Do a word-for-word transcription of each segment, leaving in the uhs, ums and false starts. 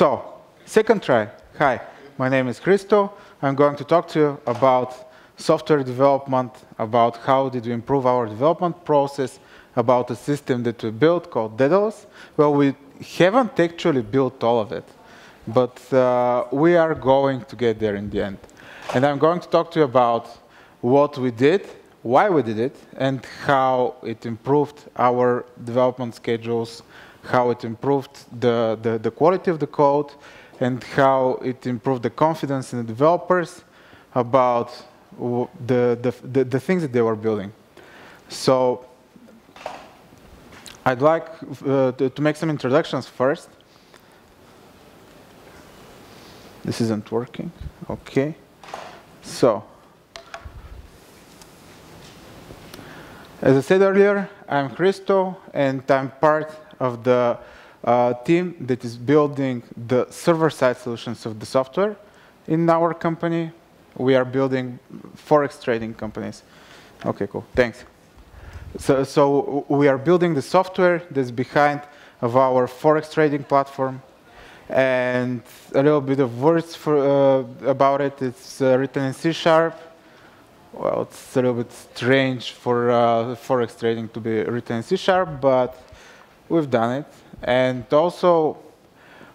So, second try. Hi, my name is Christo. I'm going to talk to you about software development, about how did we improve our development process, about a system that we built called Daedalus. Well, we haven't actually built all of it, but uh, we are going to get there in the end. And I'm going to talk to you about what we did, why we did it, and how it improved our development schedules, how it improved the, the, the quality of the code, and how it improved the confidence in the developers about the, the, the, the things that they were building. So I'd like uh, to, to make some introductions first. This isn't working. Okay. So, as I said earlier, I'm Christo, and I'm part of the uh, team that is building the server-side solutions of the software in our company. We are building Forex trading companies. Okay, cool. Thanks. So, so we are building the software that's behind of our Forex trading platform. And a little bit of words for, uh, about it. It's uh, written in C sharp. Well, it's a little bit strange for uh, Forex trading to be written in C sharp, but we've done it. And also,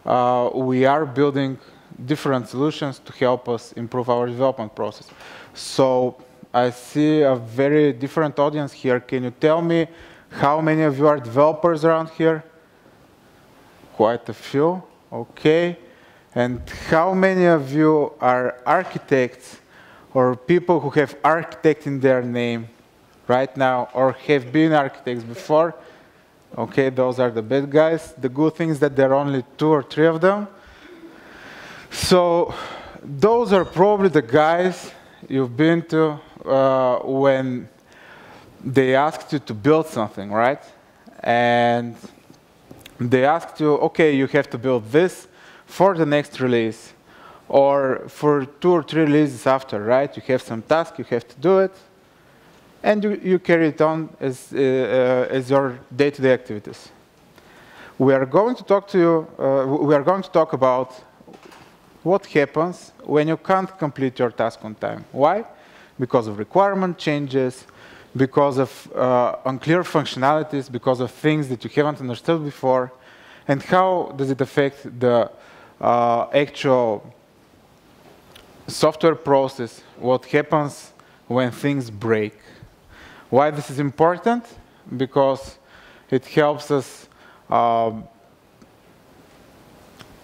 uh, we are building different solutions to help us improve our development process. So I see a very different audience here. Can you tell me how many of you are developers around here? Quite a few. Okay. And how many of you are architects or people who have architect in their name right now or have been architects before? Okay, those are the bad guys. The good thing is that there are only two or three of them. So those are probably the guys you've been to uh, when they asked you to build something, right? And they asked you, okay, you have to build this for the next release or for two or three releases after, right? You have some task, you have to do it, and you, you carry it on as, uh, uh, as your day-to-day activities. We are going to talk to you, uh, we are going to talk about what happens when you can't complete your task on time. Why? Because of requirement changes, because of uh, unclear functionalities, because of things that you haven't understood before, and how does it affect the uh, actual software process, what happens when things break. Why this is important? Because it helps us uh,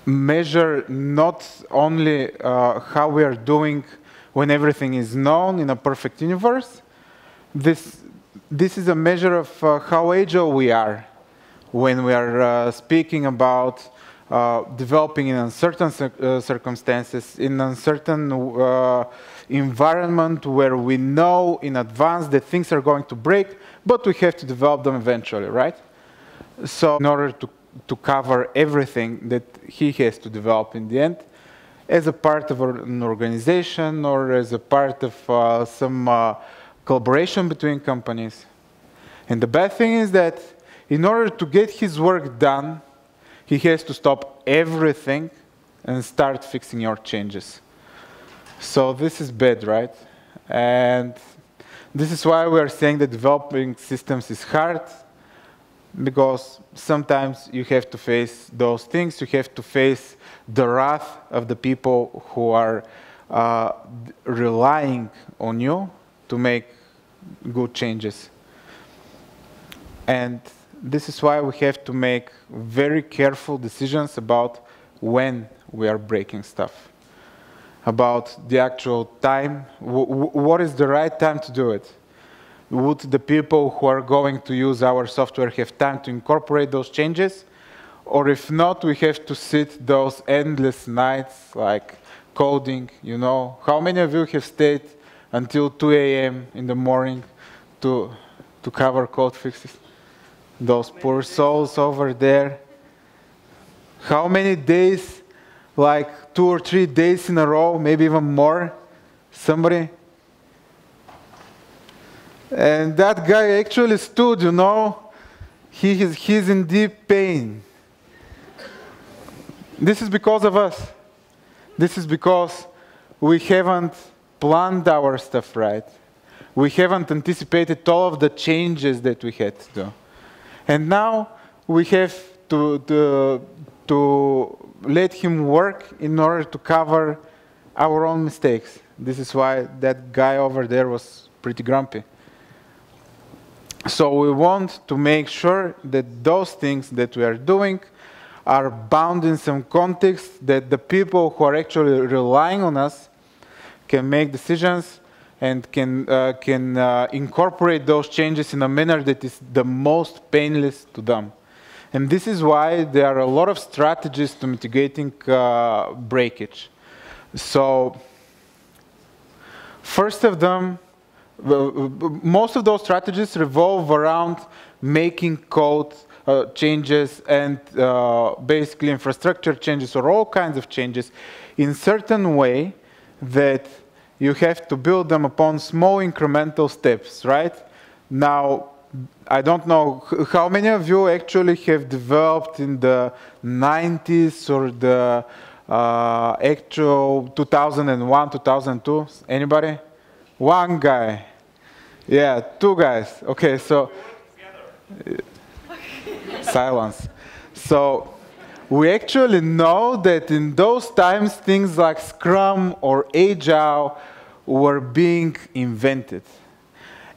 measure not only uh, how we are doing when everything is known in a perfect universe. This, this is a measure of uh, how agile we are when we are uh, speaking about uh, developing in uncertain cir uh, circumstances, in uncertain uh, environment where we know in advance that things are going to break, but we have to develop them eventually, right? So in order to, to cover everything that he has to develop in the end, as a part of an organization or as a part of uh, some uh, collaboration between companies. And the bad thing is that in order to get his work done, he has to stop everything and start fixing your changes. So this is bad, right? And this is why we are saying that developing systems is hard, because sometimes you have to face those things. You have to face the wrath of the people who are uh, relying on you to make good changes. And this is why we have to make very careful decisions about when we are breaking stuff, about the actual time. W- what is the right time to do it? Would the people who are going to use our software have time to incorporate those changes? Or if not, we have to sit those endless nights, like coding, you know? How many of you have stayed until two A M in the morning to, to cover code fixes? Those poor souls over there. How many days, like two or three days in a row, maybe even more? Somebody? And that guy actually stood, you know? He is, he's in deep pain. This is because of us. This is because we haven't planned our stuff right. We haven't anticipated all of the changes that we had to do. And now we have to, to, to let him work in order to cover our own mistakes. This is why that guy over there was pretty grumpy. So we want to make sure that those things that we are doing are bound in some context that the people who are actually relying on us can make decisions and can, uh, can uh, incorporate those changes in a manner that is the most painless to them. And this is why there are a lot of strategies to mitigating uh, breakage. So first of them, well, most of those strategies revolve around making code uh, changes and uh, basically infrastructure changes or all kinds of changes in certain way that you have to build them upon small incremental steps, right? Now, I don't know how many of you actually have developed in the nineties or the uh, actual two thousand one, two thousand two. Anybody? One guy. Yeah, two guys. Okay, so silence. So we actually know that in those times things like Scrum or Agile were being invented.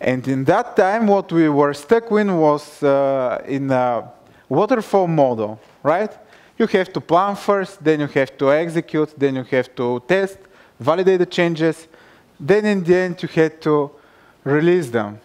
And in that time what we were stuck in was uh, in a waterfall model, right? You have to plan first, then you have to execute, then you have to test, validate the changes, then in the end you had to release them.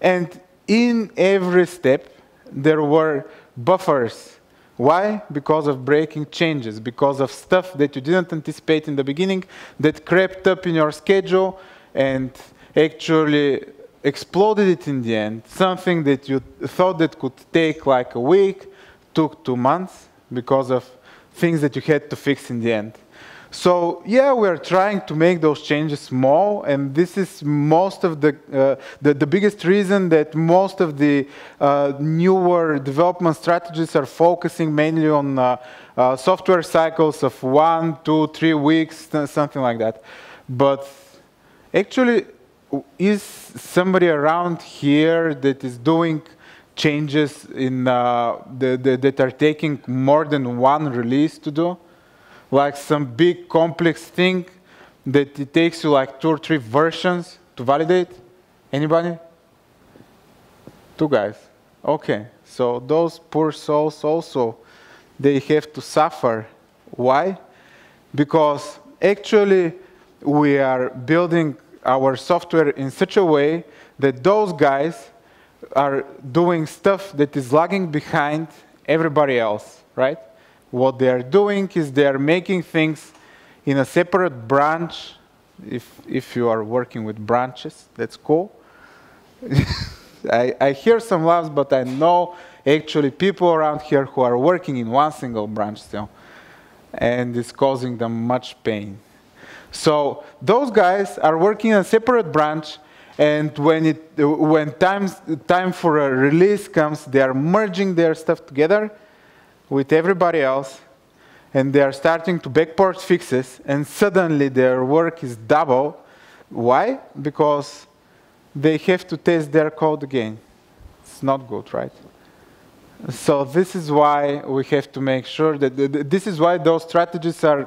And in every step there were buffers. Why? Because of breaking changes, because of stuff that you didn't anticipate in the beginning that crept up in your schedule and actually exploded it in the end. Something that you thought that could take like a week took two months because of things that you had to fix in the end. So yeah, we're trying to make those changes small, and this is most of the, uh, the, the biggest reason that most of the uh, newer development strategies are focusing mainly on uh, uh, software cycles of one, two, three weeks, something like that. But actually, is somebody around here that is doing changes in, uh, the, the, that are taking more than one release to do? Like some big complex thing that it takes you like two or three versions to validate? Anybody? Two guys. Okay, so those poor souls also, they have to suffer. Why? Because actually we are building our software in such a way that those guys are doing stuff that is lagging behind everybody else, right? What they are doing is they are making things in a separate branch. If, if you are working with branches, that's cool. I, I hear some laughs, but I know actually people around here who are working in one single branch still. And it's causing them much pain. So those guys are working in a separate branch. And when, it, when time's, time for a release comes, they are merging their stuff together with everybody else, and they are starting to backport fixes, and suddenly their work is double. Why? Because they have to test their code again. It's not good, right? So this is why we have to make sure that th this is why those strategies are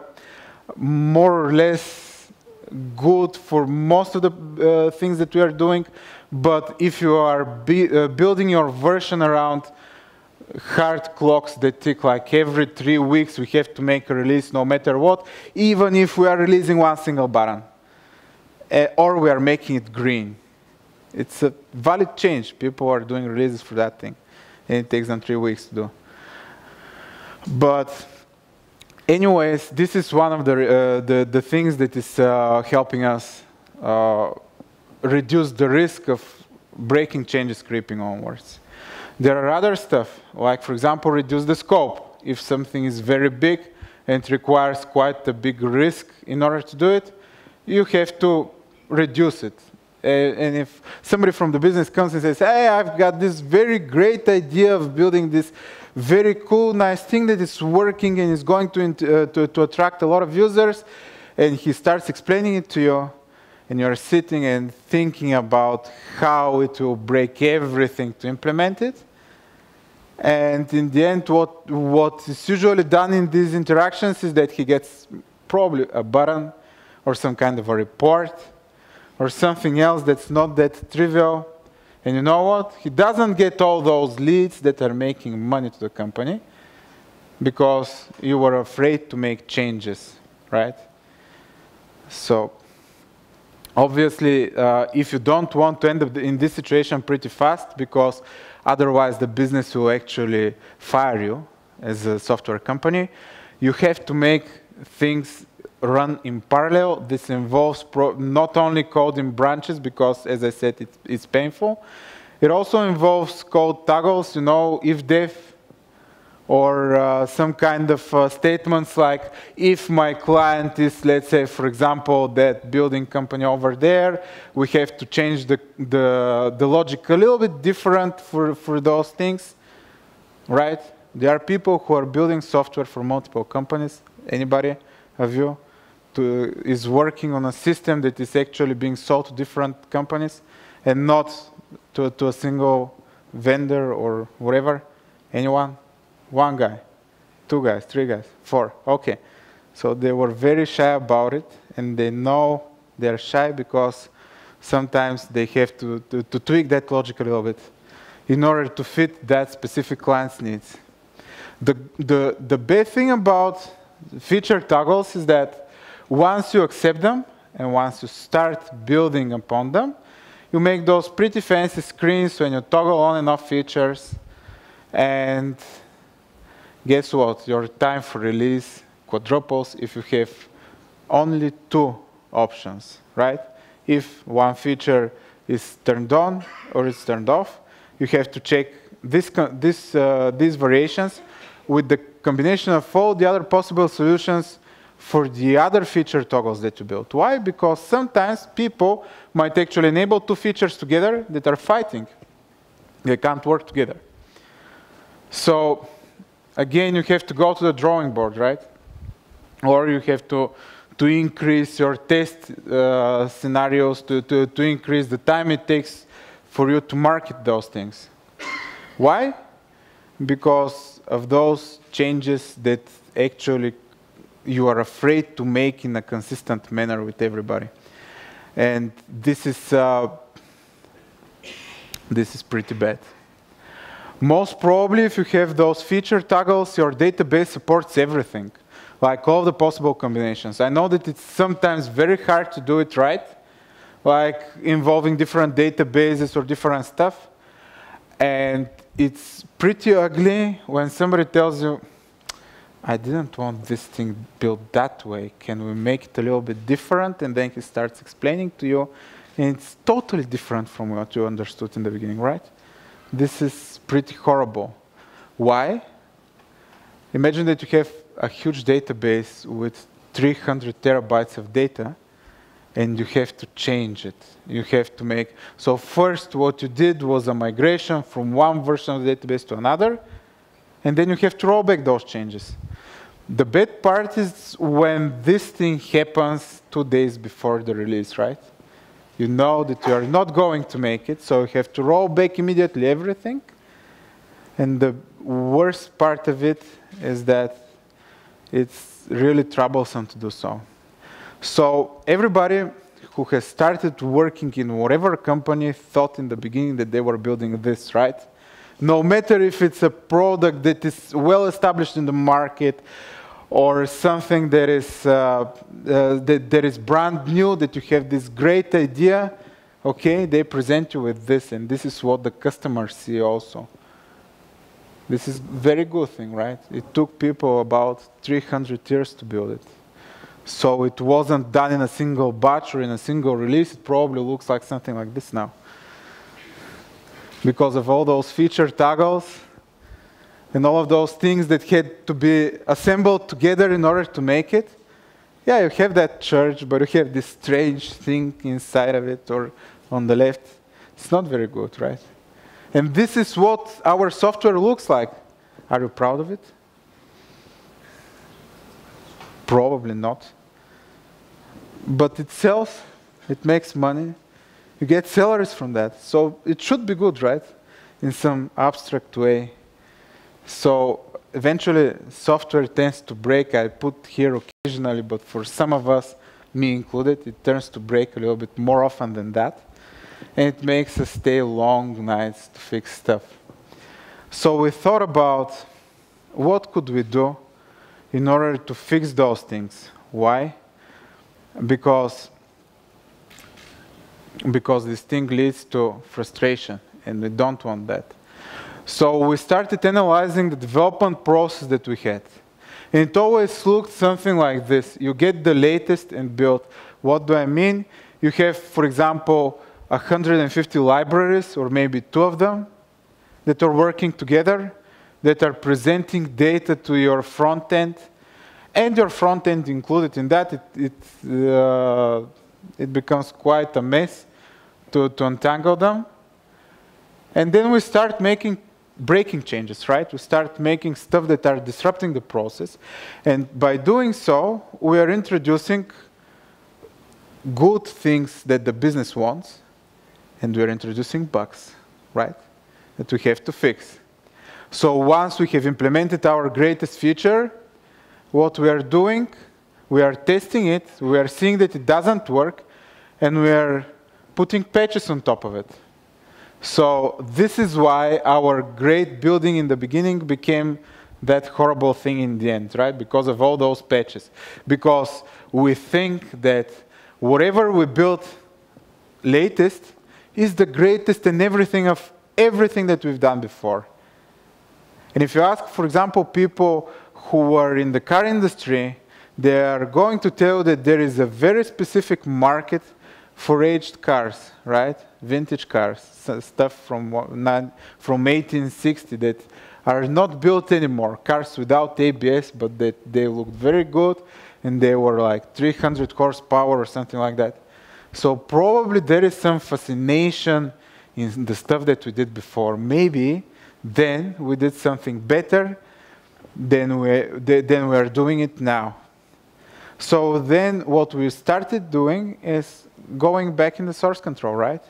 more or less good for most of the uh, things that we are doing. But if you are uh, building your version around hard clocks that tick like every three weeks, we have to make a release no matter what, even if we are releasing one single button, uh, or we are making it green. It's a valid change. People are doing releases for that thing, and it takes them three weeks to do. But anyways, this is one of the, uh, the, the things that is uh, helping us uh, reduce the risk of breaking changes creeping onwards. There are other stuff, like, for example, reduce the scope. If something is very big and requires quite a big risk in order to do it, you have to reduce it. Uh, and if somebody from the business comes and says, hey, I've got this very great idea of building this very cool, nice thing that is working and is going to, uh, to, to attract a lot of users, and he starts explaining it to you, and you're sitting and thinking about how it will break everything to implement it. And in the end, what, what is usually done in these interactions is that he gets probably a button or some kind of a report or something else that's not that trivial. And you know what? He doesn't get all those leads that are making money to the company because you were afraid to make changes, right? So obviously, uh, if you don't want to end up in this situation pretty fast, because otherwise the business will actually fire you as a software company, you have to make things run in parallel. This involves pro not only code in branches, because as I said, it, it's painful. It also involves code toggles, you know, if def, or uh, some kind of uh, statements like, if my client is, let's say, for example, that building company over there, we have to change the, the, the logic a little bit different for, for those things, right? There are people who are building software for multiple companies. Anybody of you to, is working on a system that is actually being sold to different companies and not to, to a single vendor or whatever? Anyone? One guy, two guys, three guys, four. Okay. So they were very shy about it, and they know they're shy because sometimes they have to, to, to tweak that logic a little bit in order to fit that specific client's needs. The, the, the bad thing about feature toggles is that once you accept them and once you start building upon them, you make those pretty fancy screens when you toggle on and off features, and guess what? Your time for release quadruples if you have only two options, right? If one feature is turned on or it's turned off, you have to check this, this, uh, these variations with the combination of all the other possible solutions for the other feature toggles that you built. Why? Because sometimes people might actually enable two features together that are fighting. They can't work together. So again, you have to go to the drawing board, right? Or you have to, to increase your test uh, scenarios, to, to, to increase the time it takes for you to market those things. Why? Because of those changes that actually you are afraid to make in a consistent manner with everybody. And this is, uh, this is pretty bad. Most probably, if you have those feature toggles, your database supports everything, like all the possible combinations. I know that it's sometimes very hard to do it right, like involving different databases or different stuff. And it's pretty ugly when somebody tells you, I didn't want this thing built that way. Can we make it a little bit different? And then he starts explaining to you, and it's totally different from what you understood in the beginning, right? This is pretty horrible. Why? Imagine that you have a huge database with three hundred terabytes of data, and you have to change it. You have to make... So first, what you did was a migration from one version of the database to another, and then you have to roll back those changes. The bad part is when this thing happens two days before the release, right? You know that you are not going to make it, so you have to roll back immediately everything. And the worst part of it is that it's really troublesome to do so. So everybody who has started working in whatever company thought in the beginning that they were building this, right? No matter if it's a product that is well established in the market, or something that is, uh, uh, that, that is brand new, that you have this great idea, okay, they present you with this, and this is what the customers see also. This is a very good thing, right? It took people about three hundred years to build it. So it wasn't done in a single batch or in a single release. It probably looks like something like this now. Because of all those feature toggles, and all of those things that had to be assembled together in order to make it. Yeah, you have that church, but you have this strange thing inside of it, or on the left. It's not very good, right? And this is what our software looks like. Are you proud of it? Probably not. But it sells, it makes money. You get salaries from that. So it should be good, right? In some abstract way. So eventually, software tends to break. I put here occasionally, but for some of us, me included, it turns to break a little bit more often than that. And it makes us stay long nights to fix stuff. So we thought about what could we do in order to fix those things. Why? Because Because this thing leads to frustration, and we don't want that. So we started analyzing the development process that we had. And it always looked something like this. You get the latest and build. What do I mean? You have, for example, one hundred fifty libraries, or maybe two of them, that are working together, that are presenting data to your front end. And your front end included in that, it, it, uh, it becomes quite a mess to, to untangle them. And then we start making breaking changes, right? We start making stuff that are disrupting the process. And by doing so, we are introducing good things that the business wants, and we are introducing bugs, right? That we have to fix. So once we have implemented our greatest feature, what we are doing, we are testing it, we are seeing that it doesn't work, and we are putting patches on top of it. So this is why our great building in the beginning became that horrible thing in the end, right? Because of all those patches. Because we think that whatever we built latest is the greatest and everything of everything that we've done before. And if you ask, for example, people who are in the car industry, they are going to tell you that there is a very specific market for aged cars, right? Vintage cars, stuff from from eighteen sixty that are not built anymore. Cars without A B S, but that they looked very good, and they were like three hundred horsepower or something like that. So probably there is some fascination in the stuff that we did before. Maybe then we did something better than we than we are doing it now. So then what we started doing is going back in the source control, right?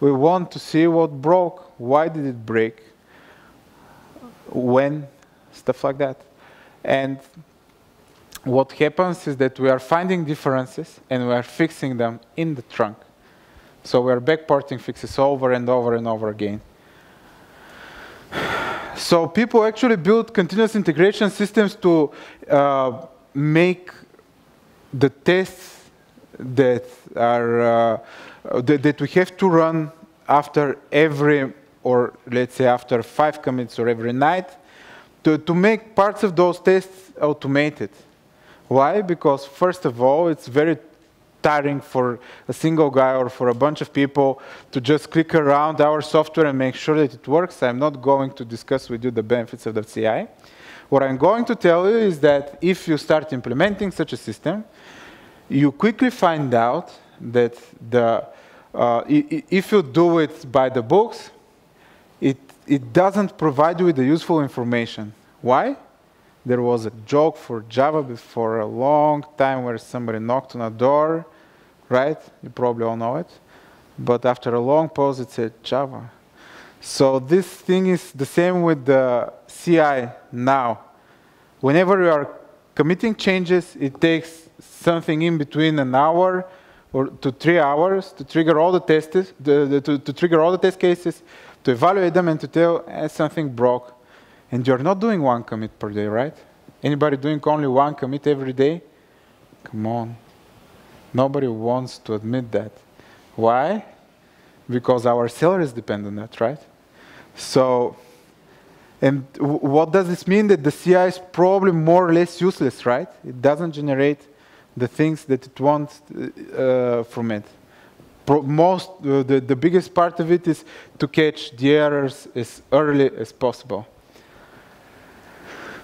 We want to see what broke, why did it break, when, stuff like that. And what happens is that we are finding differences and we are fixing them in the trunk. So we are backporting fixes over and over and over again. So people actually build continuous integration systems to uh, make the tests that are uh, that, that we have to run after every, or let's say after five commits or every night, to, to make parts of those tests automated. Why? Because first of all, it's very tiring for a single guy or for a bunch of people to just click around our software and make sure that it works. I'm not going to discuss with you the benefits of the C I. What I'm going to tell you is that if you start implementing such a system, you quickly find out that the, uh, if you do it by the books, it, it doesn't provide you with the useful information. Why? There was a joke for Java before a long time where somebody knocked on a door, right? You probably all know it. But after a long pause, it said Java. So this thing is the same with the C I now. Whenever you are committing changes, it takes something in between an hour or to three hours to trigger all the tests, the, the, to, to trigger all the test cases, to evaluate them, and to tell eh, something broke. And you're not doing one commit per day, right? Anybody doing only one commit every day? Come on. Nobody wants to admit that. Why? Because our salaries depend on that, right? So, and what does this mean? That the C I is probably more or less useless, right? It doesn't generate the things that it wants uh, from it. Pro most, uh, the, the biggest part of it is to catch the errors as early as possible.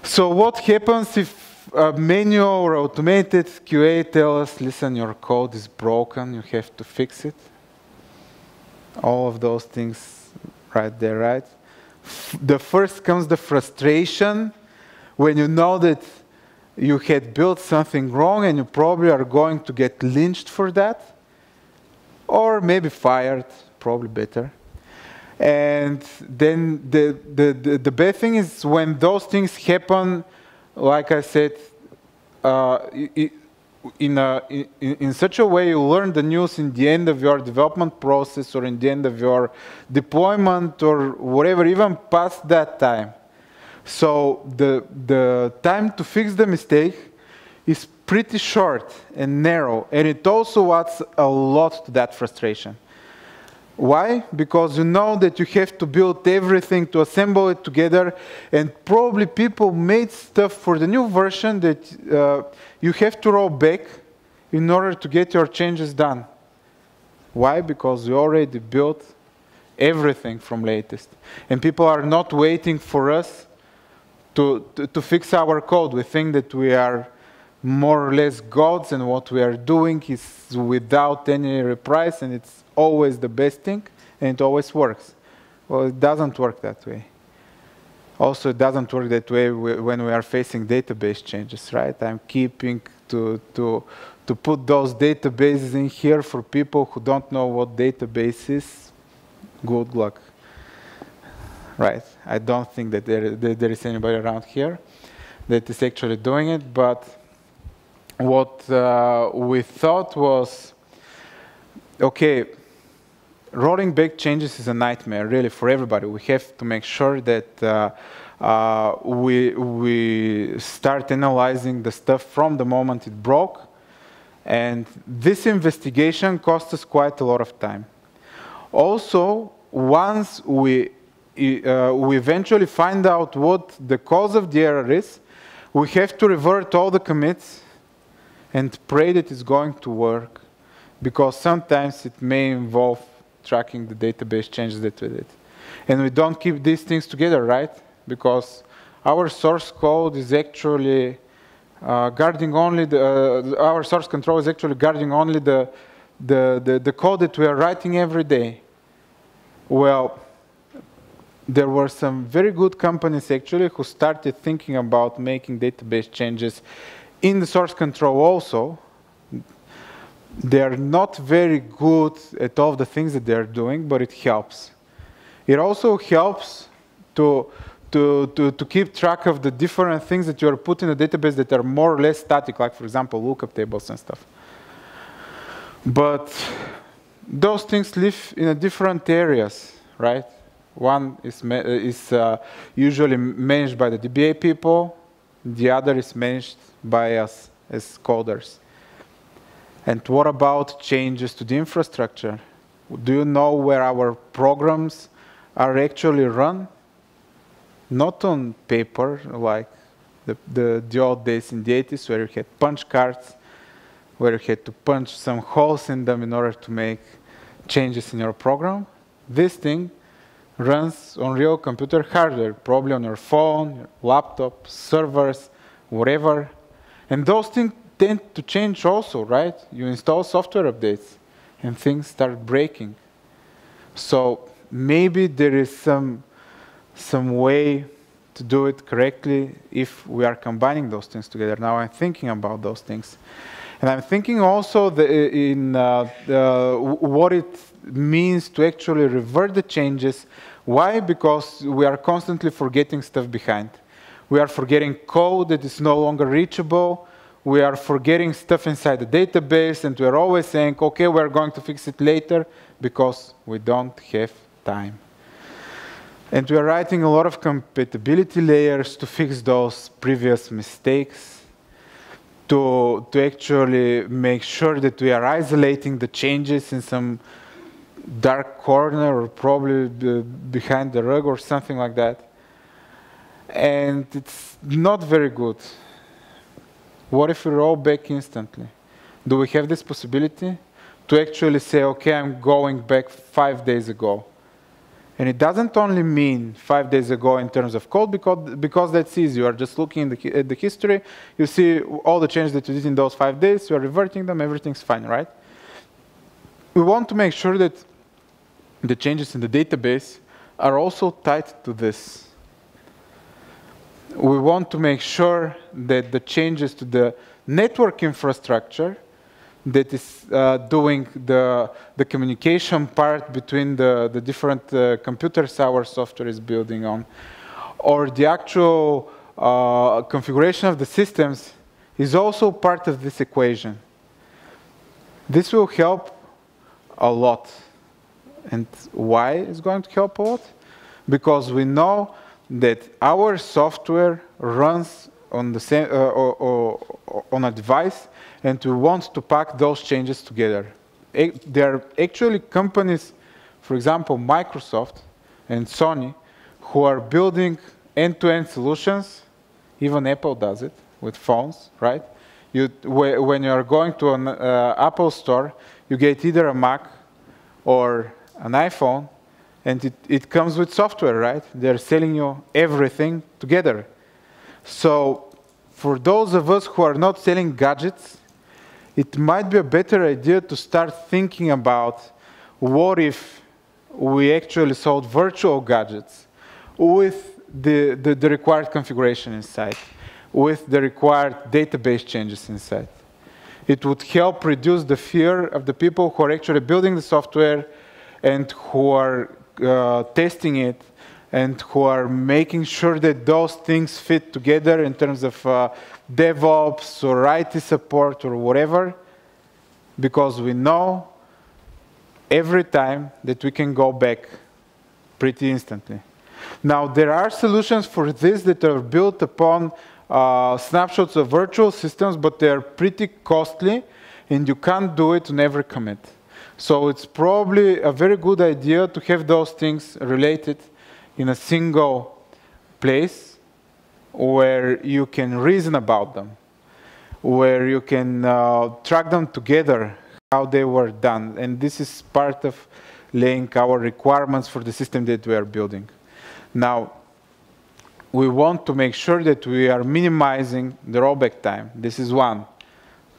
So what happens if a manual or automated Q A tells us, listen, your code is broken, you have to fix it? all of those things right there, right? The first comes the frustration when you know that you had built something wrong and you probably are going to get lynched for that, or maybe fired, probably better. And then the, the, the, the bad thing is when those things happen, like I said, uh, in, a, in, in such a way you learn the news in the end of your development process or in the end of your deployment or whatever, even past that time. So the, the time to fix the mistake is pretty short and narrow, and it also adds a lot to that frustration. Why? Because you know that you have to build everything to assemble it together, and probably people made stuff for the new version that uh, you have to roll back in order to get your changes done. Why? Because you already built everything from latest, and people are not waiting for us to, to, to fix our code. We think that we are more or less gods, and what we are doing is without any reprise, and it's always the best thing, and it always works. Well, it doesn't work that way. Also, it doesn't work that way when we are facing database changes, right? I'm keeping to, to, to put those databases in here for people who don't know what database is. Good luck. Right? I don't think that there, that there is anybody around here that is actually doing it, but what uh, we thought was, okay, rolling back changes is a nightmare, really, for everybody. We have to make sure that uh, uh, we, we start analyzing the stuff from the moment it broke. And this investigation cost us quite a lot of time. Also, once we, uh, we eventually find out what the cause of the error is, we have to revert all the commits and pray that it's going to work, because sometimes it may involve tracking the database changes that we did. And we don't keep these things together, right? Because our source code is actually uh, guarding only the, uh, our source control is actually guarding only the, the, the, the code that we are writing every day. Well, there were some very good companies actually who started thinking about making database changes in the source control also. They are not very good at all the things that they are doing, but it helps. It also helps to, to, to, to keep track of the different things that you are putting in the database that are more or less static, like, for example, lookup tables and stuff. But those things live in a different areas, right? One is, ma is uh, usually managed by the D B A people. The other is managed by us as coders. And what about changes to the infrastructure? Do you know where our programs are actually run? Not on paper, like the, the, the old days in the eighties, where you had punch cards, where you had to punch some holes in them in order to make changes in your program. This thing runs on real computer hardware, probably on your phone, your laptop, servers, whatever. And those things tend to change also, right? You install software updates and things start breaking. So maybe there is some, some way to do it correctly if we are combining those things together. Now I'm thinking about those things. And I'm thinking also the, in uh, the, what it means to actually revert the changes. Why? Because we are constantly forgetting stuff behind. We are forgetting code that is no longer reachable. We are forgetting stuff inside the database, and we're always saying, okay, we're going to fix it later, because we don't have time. And we're writing a lot of compatibility layers to fix those previous mistakes, to, to actually make sure that we are isolating the changes in some dark corner, or probably behind the rug or something like that. And it's not very good. What if we roll back instantly? Do we have this possibility to actually say, okay, I'm going back five days ago? And it doesn't only mean five days ago in terms of code, because, because that's easy. You are just looking at the, at the history. You see all the changes that you did in those five days. You are reverting them. Everything's fine, right? We want to make sure that the changes in the database are also tied to this. We want to make sure that the changes to the network infrastructure that is uh, doing the, the communication part between the, the different uh, computers our software is building on, or the actual uh, configuration of the systems is also part of this equation. This will help a lot. And why is going to help a lot? Because we know that our software runs on the same uh, or, or on a device, and we want to pack those changes together. A there are actually companies, for example, Microsoft and Sony, who are building end-to-end solutions. Even Apple does it with phones, right? You, wh when you are going to an uh, Apple store, you get either a Mac or an iPhone, and it, it comes with software, right? They're selling you everything together. So for those of us who are not selling gadgets, it might be a better idea to start thinking about what if we actually sold virtual gadgets with the, the, the required configuration inside, with the required database changes inside. It would help reduce the fear of the people who are actually building the software and who are uh, testing it and who are making sure that those things fit together in terms of uh, DevOps or I T support or whatever, because we know every time that we can go back pretty instantly. Now, there are solutions for this that are built upon Uh, snapshots of virtual systems, but they're pretty costly, and you can't do it on every commit. So it's probably a very good idea to have those things related in a single place where you can reason about them, where you can uh, track them together, how they were done. And this is part of laying our requirements for the system that we are building. Now, we want to make sure that we are minimizing the rollback time. This is one.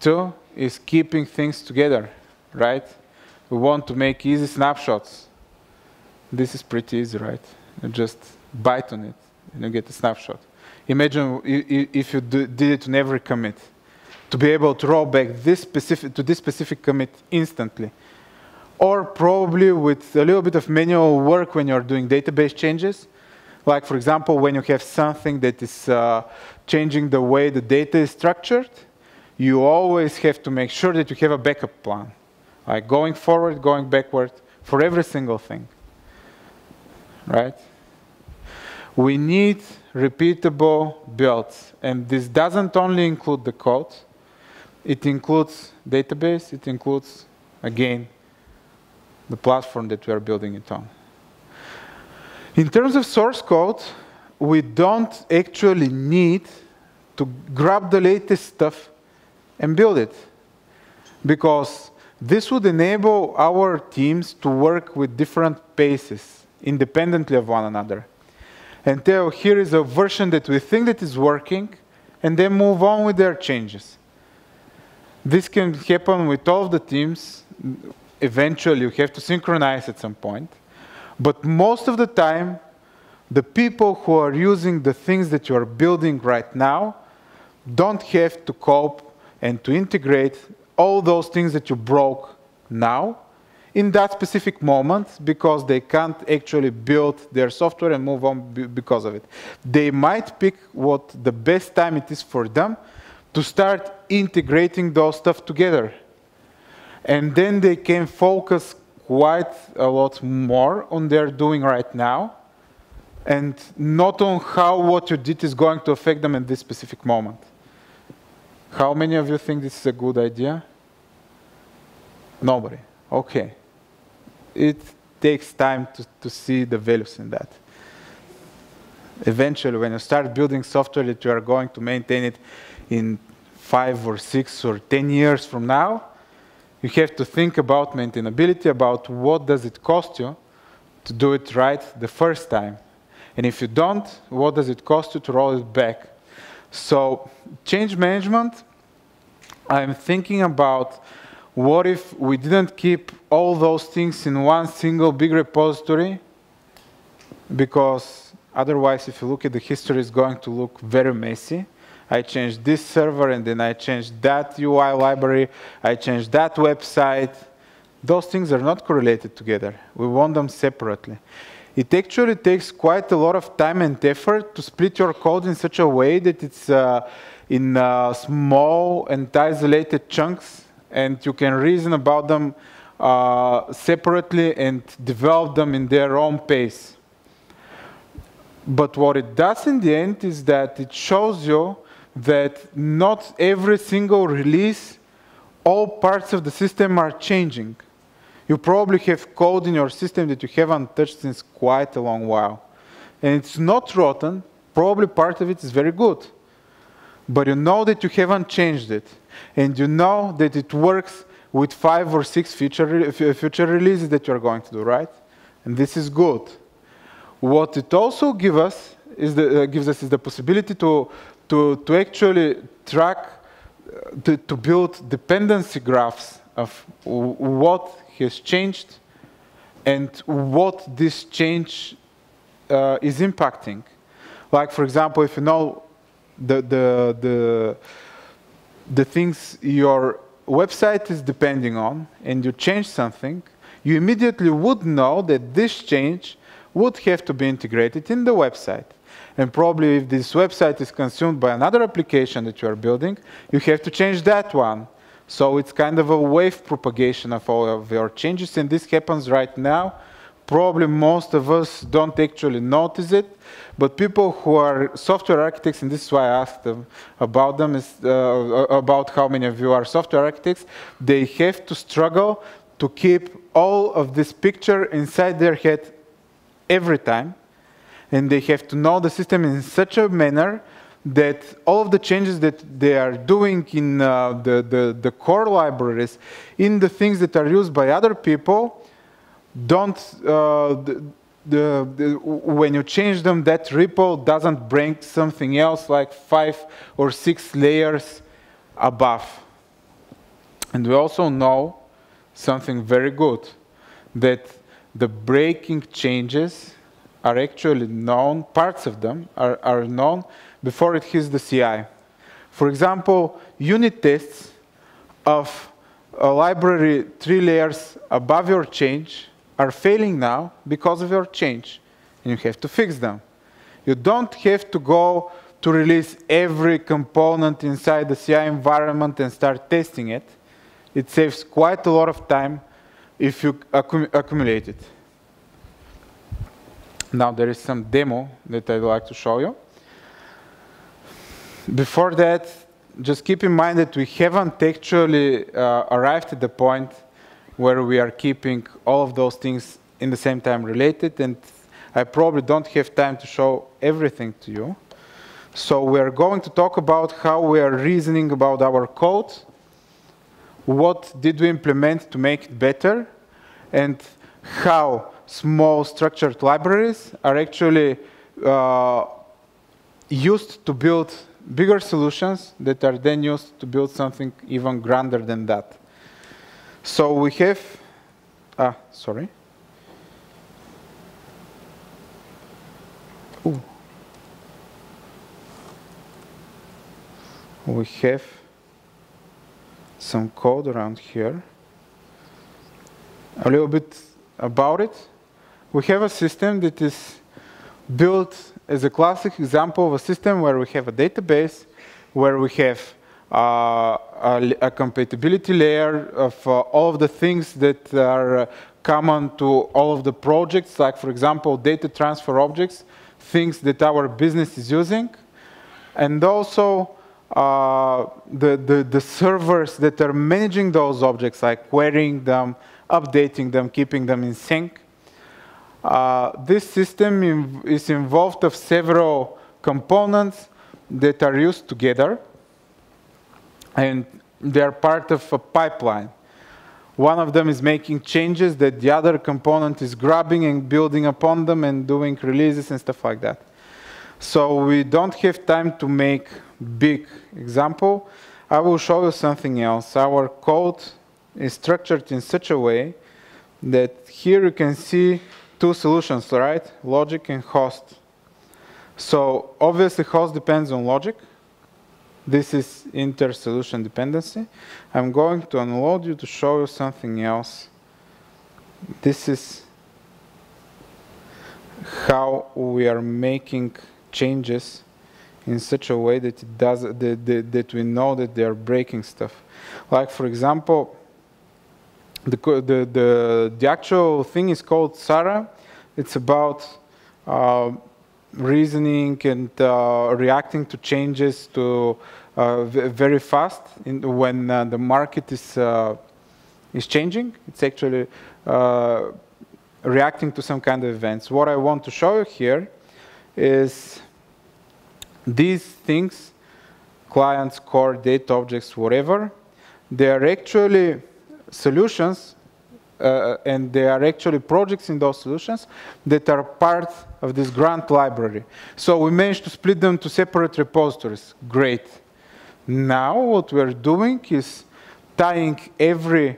Two is keeping things together, right? We want to make easy snapshots. This is pretty easy, right? You just bite on it and you get a snapshot. Imagine if you did it on every commit. To be able to roll back this specific, to this specific commit instantly. Or probably with a little bit of manual work when you're doing database changes. Like, for example, when you have something that is uh, changing the way the data is structured, you always have to make sure that you have a backup plan. Like going forward, going backward, for every single thing, right? We need repeatable builds. And this doesn't only include the code. It includes database. It includes, again, the platform that we are building it on. In terms of source code, we don't actually need to grab the latest stuff and build it, because this would enable our teams to work with different paces independently of one another. And tell, here is a version that we think that is working, and then move on with their changes. This can happen with all of the teams. Eventually, you have to synchronize at some point. But most of the time, the people who are using the things that you are building right now don't have to cope and to integrate all those things that you broke now in that specific moment, because they can't actually build their software and move on because of it. They might pick what the best time it is for them to start integrating those stuff together. And then they can focus quite a lot more on their doing right now, and not on how what you did is going to affect them in this specific moment. How many of you think this is a good idea? Nobody. Okay. It takes time to, to see the values in that. Eventually, when you start building software that you are going to maintain it in five or six or ten years from now, you have to think about maintainability, about what does it cost you to do it right the first time. And if you don't, what does it cost you to roll it back? So change management, I'm thinking about What if we didn't keep all those things in one single big repository? Because otherwise, if you look at the history, it's going to look very messy. I changed this server, and then I changed that U I library. I changed that website. Those things are not correlated together. We want them separately. It actually takes quite a lot of time and effort to split your code in such a way that it's uh, in uh, small and isolated chunks, and you can reason about them uh, separately and develop them in their own pace. But what it does in the end is that it shows you that not every single release, all parts of the system are changing. You probably have code in your system that you haven't touched since quite a long while. And it's not rotten. Probably part of it is very good. But you know that you haven't changed it. And you know that it works with five or six future, future releases that you're going to do, right? And this is good. What it also give us is the, uh, gives us is the possibility to, to, to actually track, uh, to, to build dependency graphs of what has changed and what this change uh, is impacting. Like, for example, if you know the, the, the, the things your website is depending on and you change something, you immediately would know that this change would have to be integrated in the website. And probably if this website is consumed by another application that you are building, you have to change that one. So it's kind of a wave propagation of all of your changes, and this happens right now. Probably most of us don't actually notice it, but people who are software architects, and this is why I asked them about them, is, uh, about how many of you are software architects, they have to struggle to keep all of this picture inside their head every time, and they have to know the system in such a manner that all of the changes that they are doing in uh, the, the, the core libraries, in the things that are used by other people, don't, uh, the, the, the, when you change them, that repo doesn't bring something else like five or six layers above. And we also know something very good, that the breaking changes are actually known, parts of them are, are known before it hits the C I. For example, unit tests of a library three layers above your change are failing now because of your change, and you have to fix them. You don't have to go to release every component inside the C I environment and start testing it. It saves quite a lot of time if you accum- accumulate it. Now there is some demo that I'd like to show you. Before that, just keep in mind that we haven't actually uh, arrived at the point where we are keeping all of those things in the same time related, and I probably don't have time to show everything to you. So we're going to talk about how we are reasoning about our code, what did we implement to make it better, and how small structured libraries are actually uh, used to build bigger solutions that are then used to build something even grander than that. So we have, ah, sorry. Ooh. We have some code around here. A little bit about it. We have a system that is built as a classic example of a system where we have a database, where we have uh, a, a compatibility layer of uh, all of the things that are uh, common to all of the projects, like, for example, data transfer objects, things that our business is using, and also uh, the, the, the servers that are managing those objects, like querying them, updating them, keeping them in sync. Uh, this system in, is involved of several components that are used together, and they are part of a pipeline. One of them is making changes that the other component is grabbing and building upon them and doing releases and stuff like that. So we don't have time to make big example. I will show you something else. Our code is structured in such a way that here you can see two solutions, right? Logic and host. So obviously host depends on logic. This is inter-solution dependency. I'm going to unload you to show you something else. This is how we are making changes in such a way that it does that, that, that we know that they are breaking stuff. Like for example, the the the, the actual thing is called Sarah. It's about uh, reasoning and uh, reacting to changes to uh, very fast in when uh, the market is uh, is changing. It's actually uh, reacting to some kind of events. What I want to show you here is these things, clients, core, data objects, whatever, they are actually solutions uh, and they are actually projects in those solutions that are part of this grant library. So we managed to split them to separate repositories. Great. Now what we're doing is tying every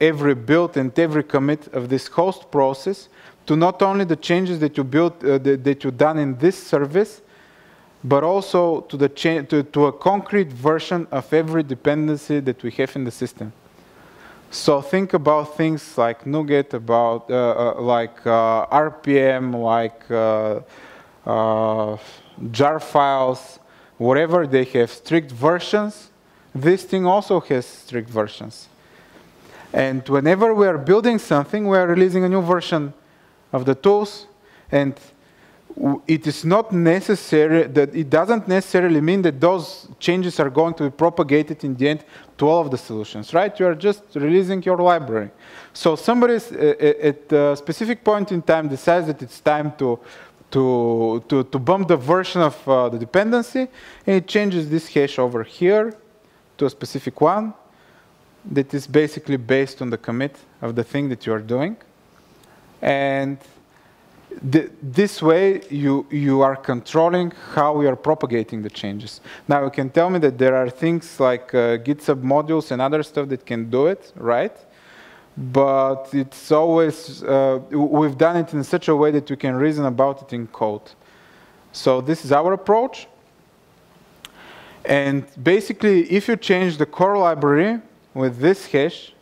every build and every commit of this host process to not only the changes that you built, uh, that, that you've done in this service, but also to, the cha to, to a concrete version of every dependency that we have in the system. So think about things like NuGet, about uh, uh, like uh, R P M, like uh, uh, jar files, whatever they have strict versions. This thing also has strict versions. And whenever we are building something, we are releasing a new version of the tools. And it is not necessary that it doesn't necessarily mean that those changes are going to be propagated in the end to all of the solutions, right? You are just releasing your library. So somebody at a specific point in time decides that it's time to to to, to bump the version of uh, the dependency, and it changes this hash over here to a specific one that is basically based on the commit of the thing that you are doing. And th this way, you, you are controlling how we are propagating the changes. Now, you can tell me that there are things like uh, Git submodules and other stuff that can do it, right? But it's always, uh, we've done it in such a way that we can reason about it in code. So this is our approach. And basically, if you change the core library with this hash,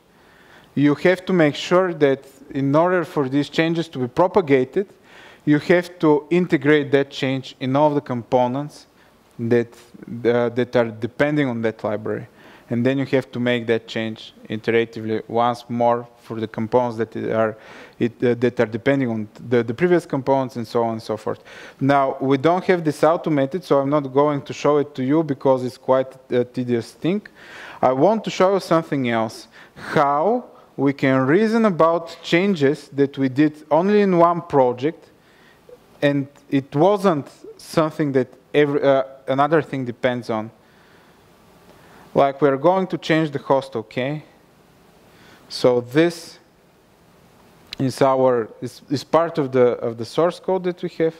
you have to make sure that in order for these changes to be propagated, you have to integrate that change in all the components that, uh, that are depending on that library. And then you have to make that change iteratively once more for the components that are, it, uh, that are depending on the, the previous components and so on and so forth. Now, we don't have this automated, so I'm not going to show it to you because it's quite a tedious thing. I want to show you something else. How we can reason about changes that we did only in one project, and it wasn't something that every, uh, another thing depends on. Like we're going to change the host, okay? So this is our is, is part of the of the source code that we have.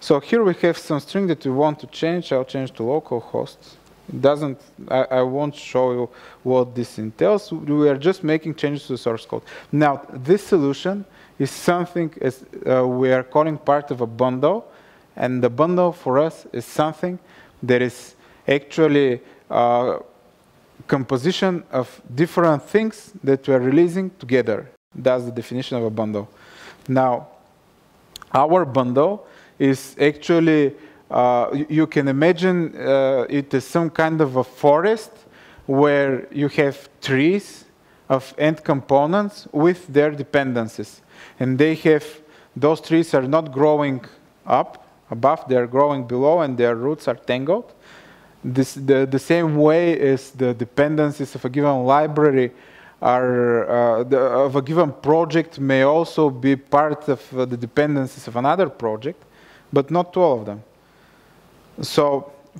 So here we have some string that we want to change. I'll change to localhost. It doesn't, I, I won't show you what this entails. We are just making changes to the source code. Now, this solution is something as, uh, we are calling part of a bundle, and the bundle for us is something that is actually uh, composition of different things that we are releasing together. That's the definition of a bundle. Now, our bundle is actually Uh, you can imagine uh, it is some kind of a forest where you have trees of end components with their dependencies. And they have, those trees are not growing up above, they are growing below, and their roots are tangled. This, the, the same way as the dependencies of a given library are, uh, the, of a given project may also be part of uh, the dependencies of another project, but not to all of them. So,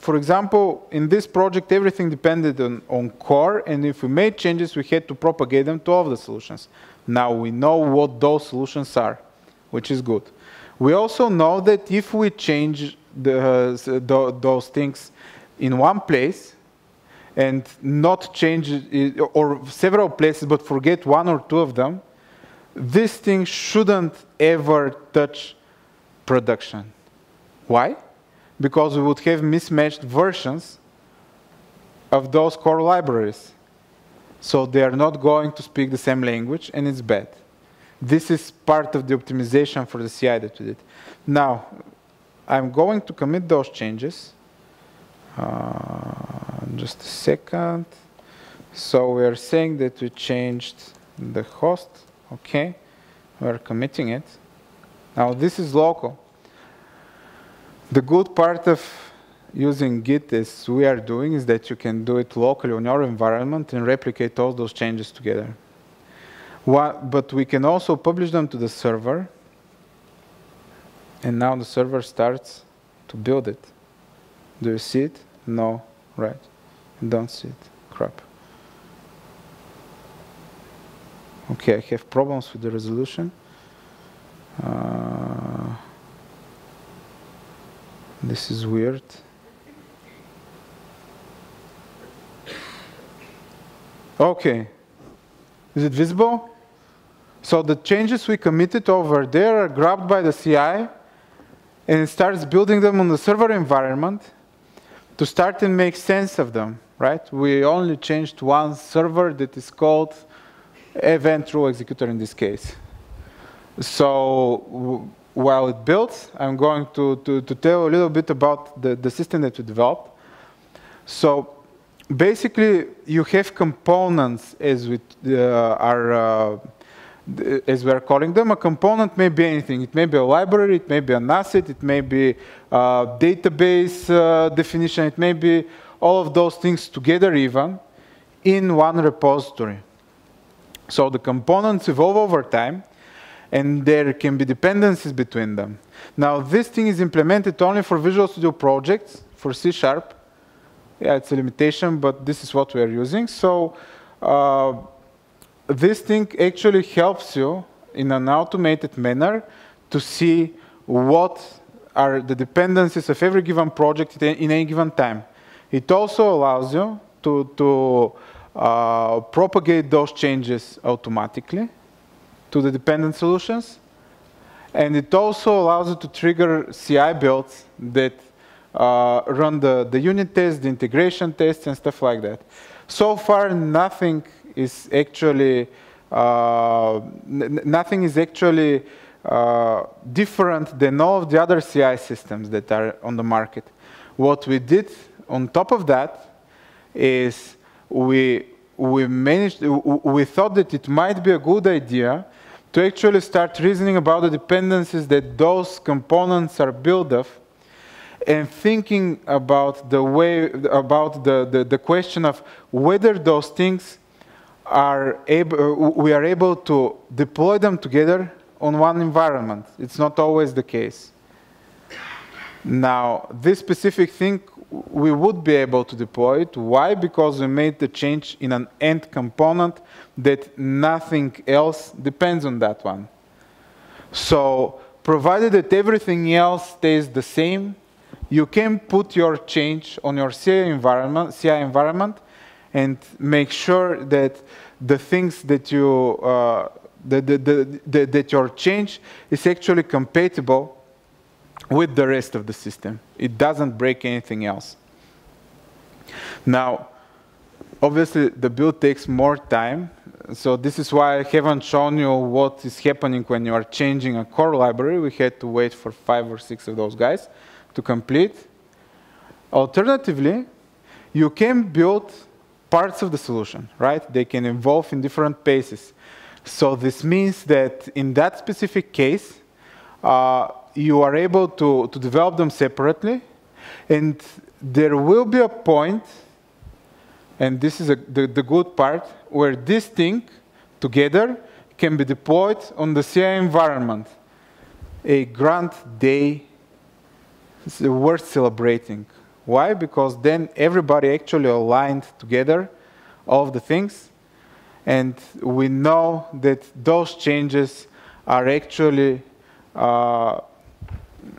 for example, in this project, everything depended on, on core, and if we made changes, we had to propagate them to all of the solutions. Now we know what those solutions are, which is good. We also know that if we change the, uh, the, those things in one place, and not change it, or several places, but forget one or two of them, this thing shouldn't ever touch production. Why? Because we would have mismatched versions of those core libraries. So they are not going to speak the same language, and it's bad. This is part of the optimization for the C I that we did. Now, I'm going to commit those changes. Uh, just a second. So we are saying that we changed the host. OK. We're committing it. Now, this is local. The good part of using Git, as we are doing, is that you can do it locally on your environment and replicate all those changes together. What, but we can also publish them to the server. And now the server starts to build it. Do you see it? No. Right. I don't see it. Crap. OK, I have problems with the resolution. Uh, this is weird. OK. Is it visible? So the changes we committed over there are grabbed by the C I, and it starts building them on the server environment to start and make sense of them, right? We only changed one server that is called event rule executor in this case. So while it builds, I'm going to, to, to tell a little bit about the, the system that we developed. So basically, you have components, as we uh, are uh, as we are calling them. A component may be anything. It may be a library. It may be an asset. It may be a database uh, definition. It may be all of those things together, even in one repository. So the components evolve over time, and there can be dependencies between them. Now, this thing is implemented only for Visual Studio projects, for C sharp. Yeah, it's a limitation, but this is what we are using. So uh, this thing actually helps you in an automated manner to see what are the dependencies of every given project in any given time. It also allows you to, to uh, propagate those changes automatically to the dependent solutions. And it also allows you to trigger C I builds that Uh, run the, the unit test, the integration test, and stuff like that. So far, nothing is actually uh, nothing is actually uh, different than all of the other C I systems that are on the market. What we did on top of that is we we managed. We thought that it might be a good idea to actually start reasoning about the dependencies that those components are built of, and thinking about the way, about the, the, the question of whether those things are able, we are able to deploy them together on one environment. It's not always the case. Now, this specific thing, we would be able to deploy it. Why? Because we made the change in an end component that nothing else depends on that one. So, provided that everything else stays the same, you can put your change on your C I environment, C I environment, and make sure that the things that you uh, that, that, that, that your change is actually compatible with the rest of the system. It doesn't break anything else. Now, obviously, the build takes more time, so this is why I haven't shown you what is happening when you are changing a core library. We had to wait for five or six of those guys to complete. Alternatively, you can build parts of the solution, right? They can evolve in different paces. So this means that in that specific case, uh, you are able to, to develop them separately. And there will be a point, and this is a, the, the good part, where this thing together can be deployed on the C I environment. A grand day. It's worth celebrating. Why? Because then everybody actually aligned together all of the things, and we know that those changes are actually uh,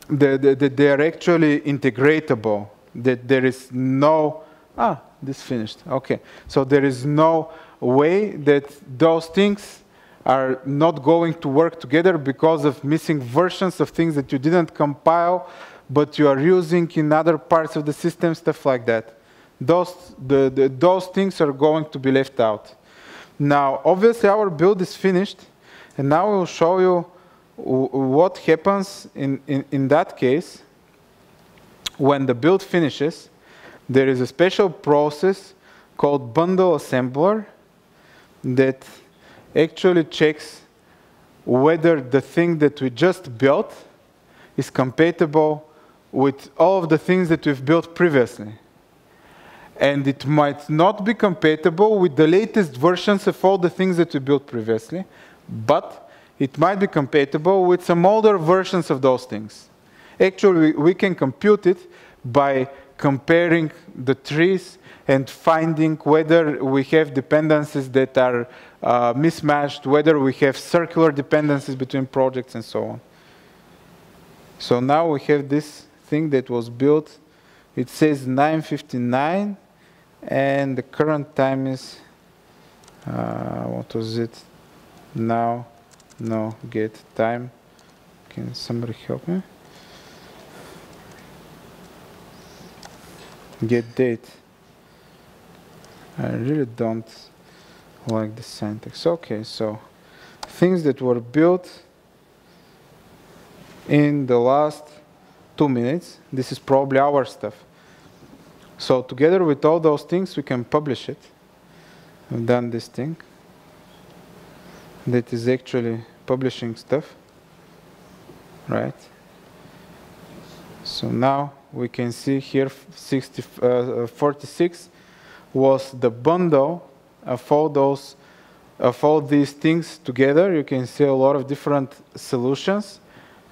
they, they, they are actually integratable. That there is no ah this finished. Okay. So there is no way that those things are not going to work together because of missing versions of things that you didn't compile, but you are using in other parts of the system, stuff like that. Those, the, the, those things are going to be left out. Now, obviously, our build is finished, and now we'll show you what happens in, in, in that case. When the build finishes, there is a special process called bundle assembler that actually checks whether the thing that we just built is compatible with all of the things that we've built previously. And it might not be compatible with the latest versions of all the things that we built previously, but it might be compatible with some older versions of those things. Actually, we can compute it by comparing the trees and finding whether we have dependencies that are uh, mismatched, whether we have circular dependencies between projects and so on. So now we have this thing that was built. It says nine fifty-nine, and the current time is, uh, what was it? Now, no, get time. Can somebody help me? Get date. I really don't like the syntax. Okay, so things that were built in the last two minutes. This is probably our stuff. So together with all those things, we can publish it. I've done this thing that is actually publishing stuff, right? So now we can see here sixty, uh, forty-six was the bundle of all those, of all these things together. You can see a lot of different solutions.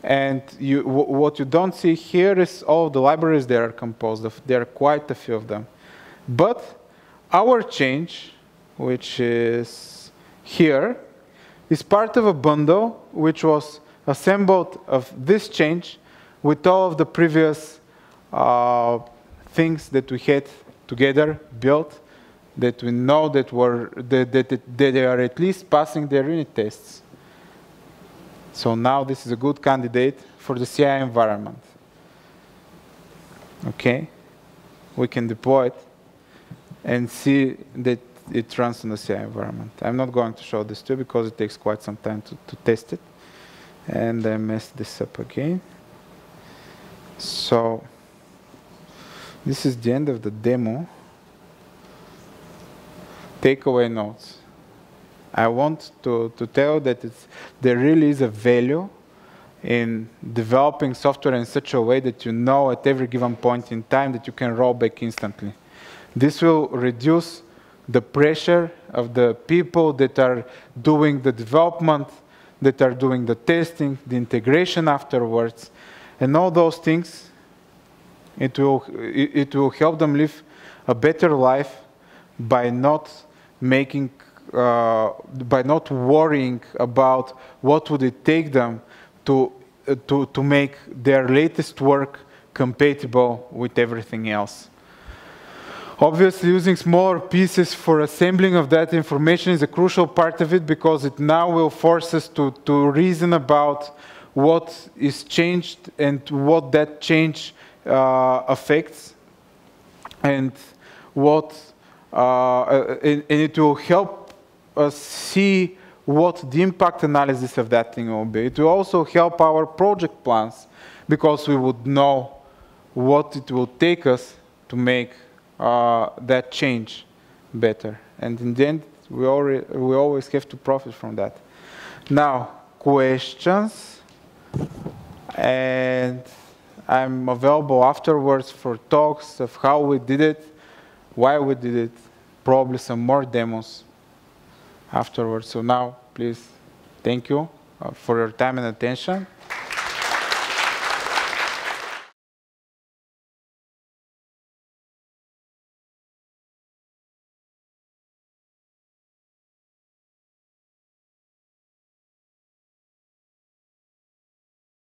And you, what you don't see here is all the libraries they are composed of. There are quite a few of them. But our change, which is here, is part of a bundle which was assembled of this change with all of the previous uh, things that we had together built that we know that were that, that, that they are at least passing their unit tests. So now this is a good candidate for the C I environment. Okay, we can deploy it and see that it runs in the C I environment. I'm not going to show this to you because it takes quite some time to, to test it. And I messed this up again. So this is the end of the demo. Takeaway notes. I want to, to tell that it's, there really is a value in developing software in such a way that you know at every given point in time that you can roll back instantly. This will reduce the pressure of the people that are doing the development, that are doing the testing, the integration afterwards, and all those things. It will, it will help them live a better life by not making Uh, by not worrying about what would it take them to, uh, to, to make their latest work compatible with everything else. Obviously, using smaller pieces for assembling of that information is a crucial part of it because it now will force us to, to reason about what is changed and what that change uh, affects and what uh, and, and it will help Uh, see what the impact analysis of that thing will be. It will also help our project plans because we would know what it will take us to make uh, that change better. And in the end, we, already, we always have to profit from that. Now, questions. And I'm available afterwards for talks of how we did it, why we did it, probably some more demos afterwards. So now, please, thank you uh, for your time and attention.